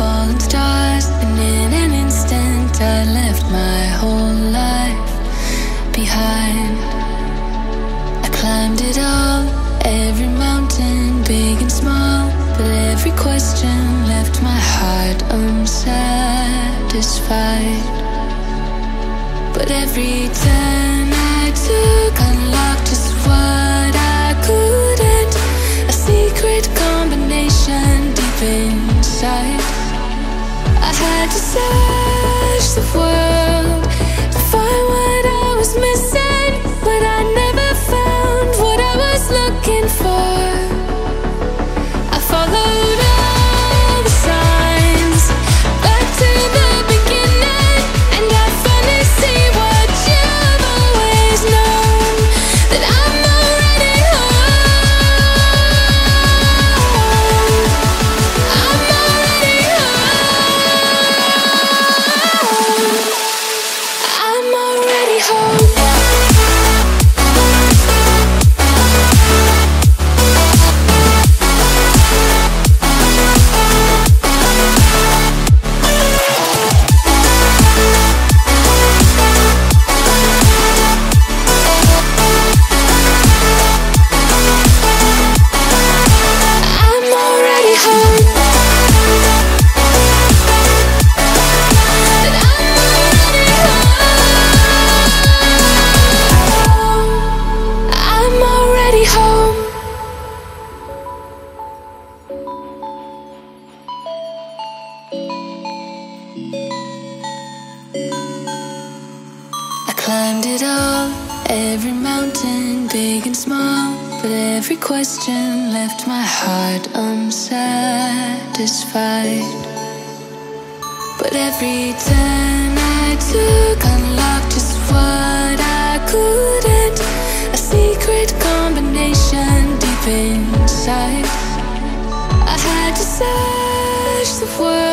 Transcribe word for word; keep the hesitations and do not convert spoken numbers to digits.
fallen stars, and in an instant I left my whole life behind. I climbed it all, every mountain, big and small, but every question left my heart unsatisfied. But every turn I took unlocked just what I couldn't, a secret combination deep inside. I had to search the world to find what I was missing, but I never found what I was looking for. I followed all the signs back to the beginning, and I finally see what you've always known, that I'm already home. I'm already home. I'm already home. Climbed it all, every mountain, big and small, but every question left my heart unsatisfied. But every turn I took unlocked just what I couldn't, a secret combination deep inside. I had to search the world.